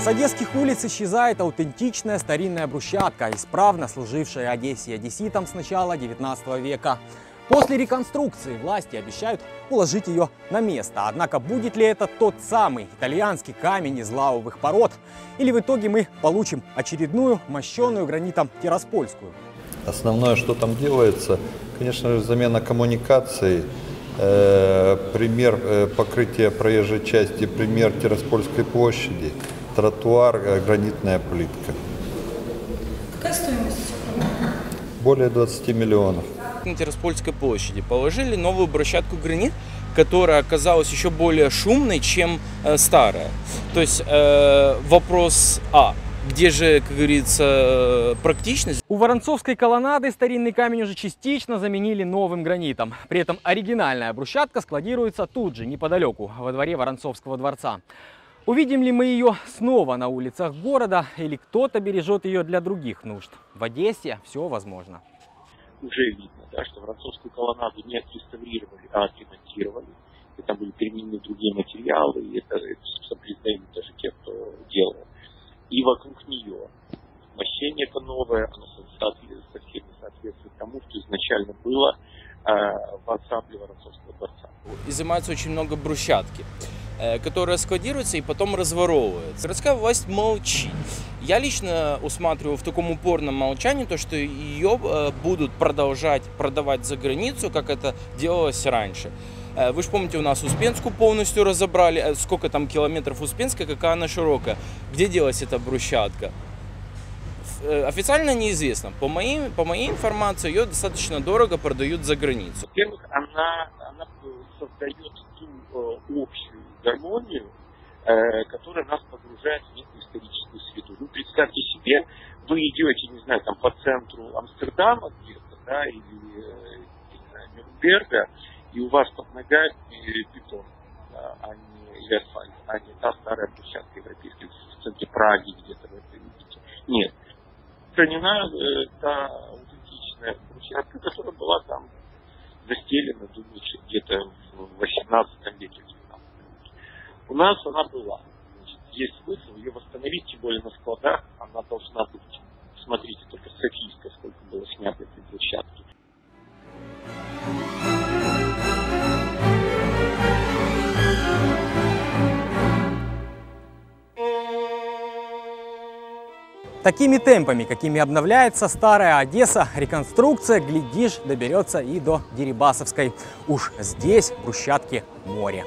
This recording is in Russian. С одесских улиц исчезает аутентичная старинная брусчатка, исправно служившая Одессе и одесситам с начала 19 века. После реконструкции власти обещают уложить ее на место. Однако будет ли это тот самый итальянский камень из лавовых пород? Или в итоге мы получим очередную мощенную гранитом Тираспольскую? Основное, что там делается, конечно же, замена коммуникаций. Пример покрытия проезжей части, пример Тираспольской площади, тротуар, гранитная плитка. Какая стоимость? Более 20 миллионов. На Тираспольской площади положили новую брусчатку гранит, которая оказалась еще более шумной, чем старая. То есть вопрос А. Где же, как говорится, практичность? У Воронцовской колоннады старинный камень уже частично заменили новым гранитом. При этом оригинальная брусчатка складируется тут же, неподалеку, во дворе Воронцовского дворца. Увидим ли мы ее снова на улицах города, или кто-то бережет ее для других нужд? В Одессе все возможно. Уже видно, да, что Воронцовскую колоннаду не отреставрировали, а отремонтировали. И там были применены другие материалы, и это собственно, признают даже те, кто делал. И вокруг нее мощение это новое, оно совсем не соответствует тому, что изначально было в ансамбле Воронцовского дворца. Изымается очень много брусчатки, которая складируется и потом разворовывается. Городская власть молчит. Я лично усматриваю в таком упорном молчании то, что ее будут продолжать продавать за границу, как это делалось раньше. Вы же помните, у нас Успенскую полностью разобрали, сколько там километров Успенска, какая она широкая. Где делась эта брусчатка? Официально неизвестно. По моей информации, ее достаточно дорого продают за границу. Во-первых, она создает ту общую гармонию, которая нас погружает в некую историческую среду. Ну, представьте себе, вы идете, не знаю, там по центру Амстердама где-то, да, или не знаю, Мюнберга, и у вас под ногами бетон, а не асфальт, а не та старая брусчатка европейская в центре Праги, где-то вы это видите. Нет. Сохранена та аутентичная брусчатка, которая была там застелена, думаю, где-то в 18 веке, в 19 веке. У нас она была. Значит, есть смысл ее восстановить, тем более на складах она должна быть. Смотрите, только Софиевская, сколько было снято этой брусчатки. Такими темпами, какими обновляется старая Одесса, реконструкция, глядишь, доберется и до Дерибасовской. Уж здесь брусчатки море.